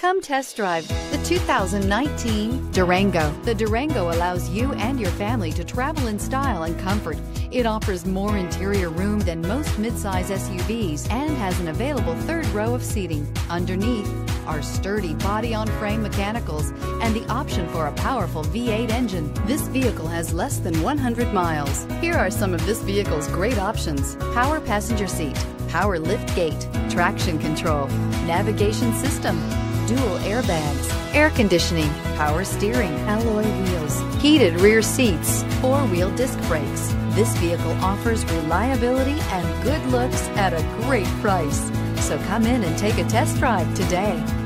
Come test drive the 2019 Durango. The Durango allows you and your family to travel in style and comfort. It offers more interior room than most midsize SUVs and has an available third row of seating. Underneath are sturdy body-on-frame mechanicals and the option for a powerful V8 engine. This vehicle has less than 100 miles. Here are some of this vehicle's great options: power passenger seat, power lift gate, traction control, navigation system, dual airbags, air conditioning, power steering, alloy wheels, heated rear seats, four-wheel disc brakes. This vehicle offers reliability and good looks at a great price. So come in and take a test drive today.